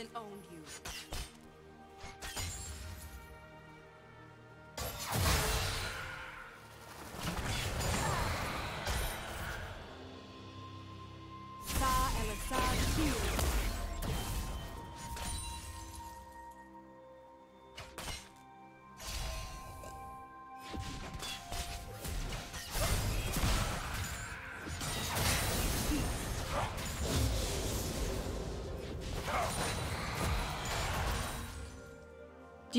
Assassin owned you. Do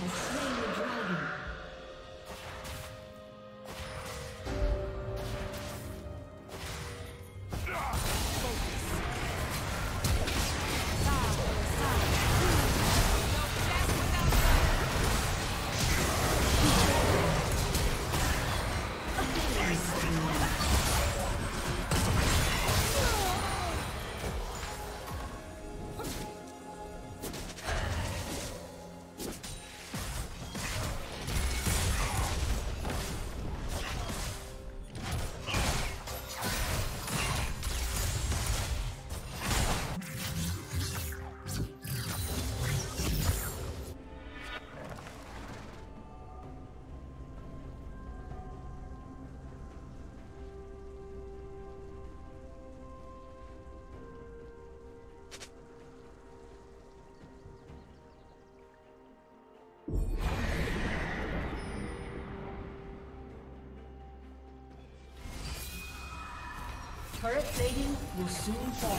has slain the dragon. Turret plating will soon fall.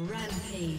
Rampage.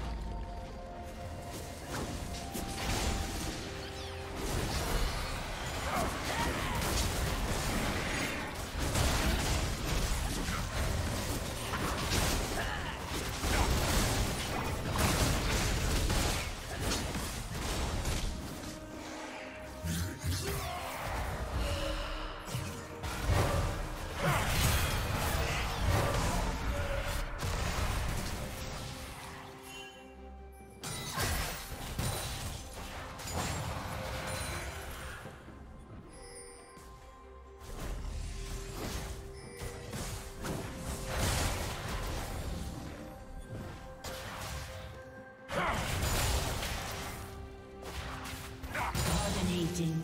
Dominating.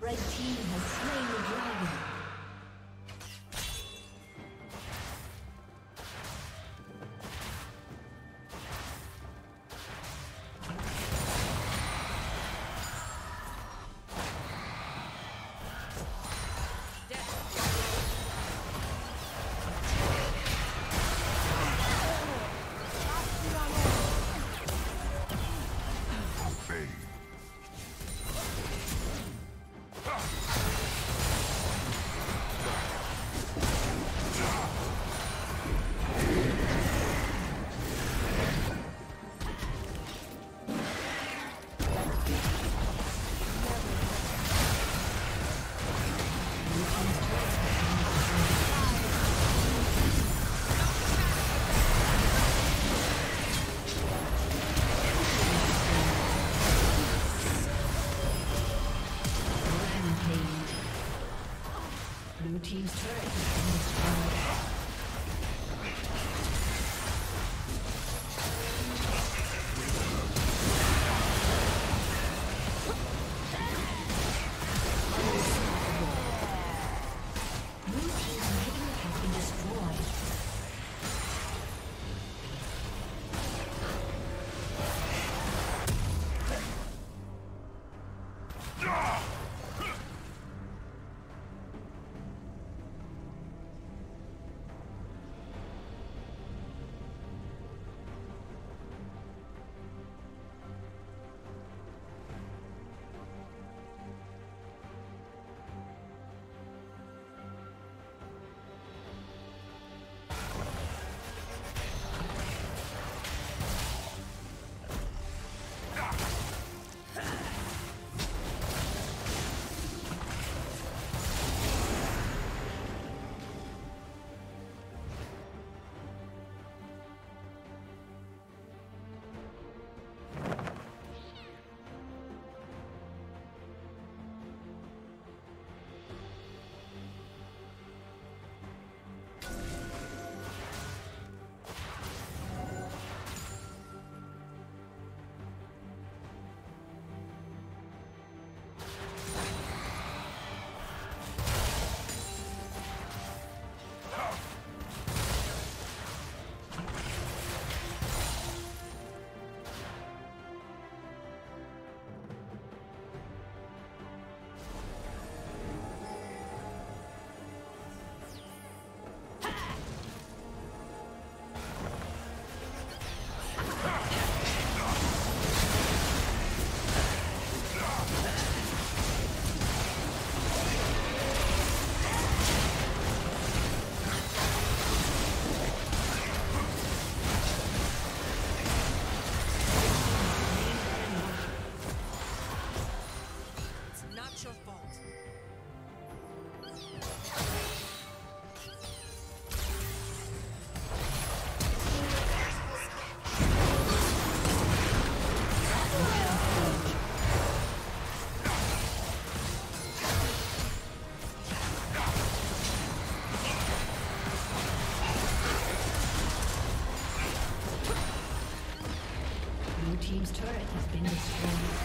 Red team has slain the dragon. Team's turret has been destroyed. team's turret has been destroyed.